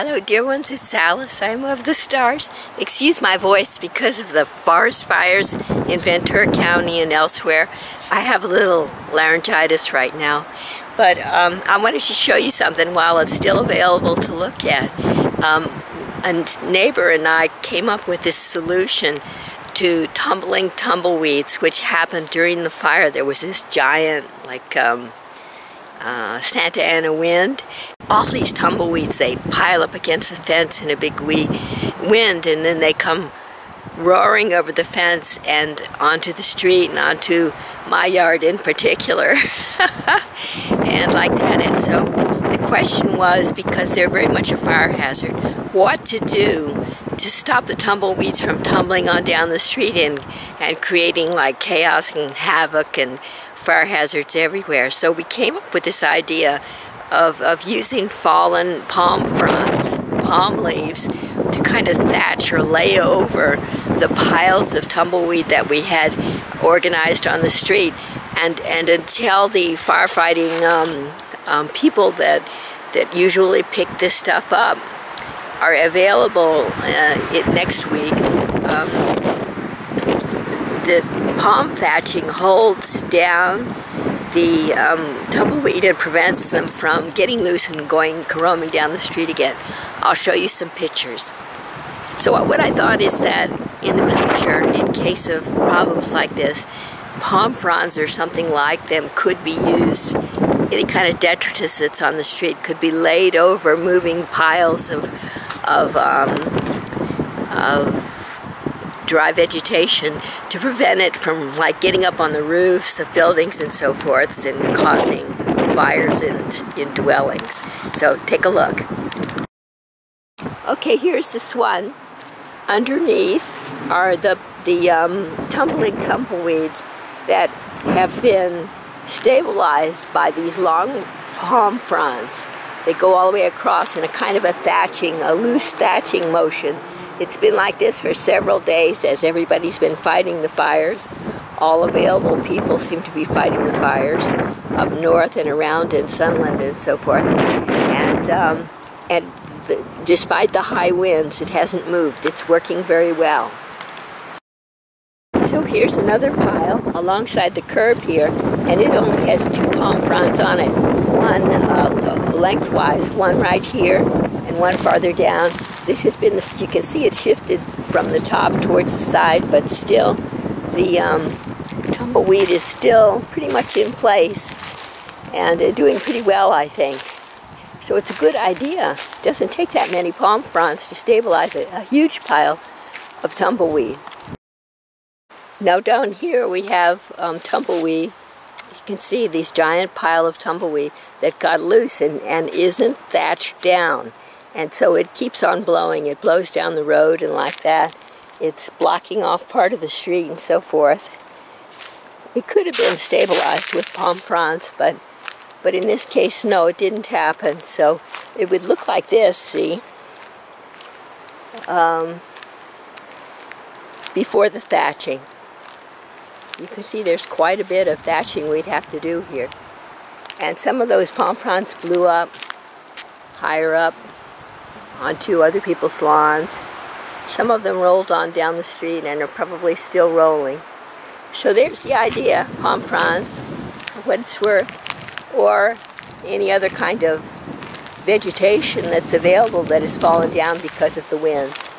Hello dear ones, it's Alice. I'm of the stars. Excuse my voice because of the forest fires in Ventura County and elsewhere. I have a little laryngitis right now. But I wanted to show you something while it's still available to look at. A neighbor and I came up with this solution to tumbling tumbleweeds, which happened during the fire. There was this giant, like, Santa Ana wind. All these tumbleweeds, they pile up against the fence in a big wind, and then they come roaring over the fence and onto the street and onto my yard in particular and like that. And so the question was, because they're very much a fire hazard, what to do to stop the tumbleweeds from tumbling on down the street and creating like chaos and havoc and fire hazards everywhere. So we came up with this idea of using fallen palm fronds, palm leaves, to kind of thatch or lay over the piles of tumbleweed that we had organized on the street. And until the firefighting people that usually pick this stuff up are available next week, the palm thatching holds down the tumbleweed and prevents them from getting loose and going caroming down the street again. I'll show you some pictures. So what I thought is that in the future, in case of problems like this, palm fronds or something like them could be used. Any kind of detritus that's on the street could be laid over moving piles of dry vegetation to prevent it from like getting up on the roofs of buildings and so forth and causing fires in dwellings. So take a look. Okay, here's this one. Underneath are the tumbling tumbleweeds that have been stabilized by these long palm fronds. They go all the way across in a kind of a thatching, a loose thatching motion. It's been like this for several days as everybody's been fighting the fires. All available people seem to be fighting the fires up north and around in Sunland and so forth. And despite the high winds, it hasn't moved. It's working very well. So here's another pile alongside the curb here, and it only has two palm fronds on it. One lengthwise, one right here, and one farther down. This has been, you can see it shifted from the top towards the side, but still the tumbleweed is still pretty much in place and doing pretty well, I think. So it's a good idea. It doesn't take that many palm fronds to stabilize a huge pile of tumbleweed. Now down here we have tumbleweed. You can see these giant pile of tumbleweed that got loose and isn't thatched down. And so it keeps on blowing. It blows down the road and like that. It's blocking off part of the street and so forth. It could have been stabilized with palm fronds, but in this case, no, it didn't happen. So it would look like this, see? Before the thatching. You can see there's quite a bit of thatching we'd have to do here. And some of those palm fronds blew up, higher up, onto other people's lawns. Some of them rolled on down the street and are probably still rolling. So there's the idea, palm fronds, for what it's worth, or any other kind of vegetation that's available that has fallen down because of the winds.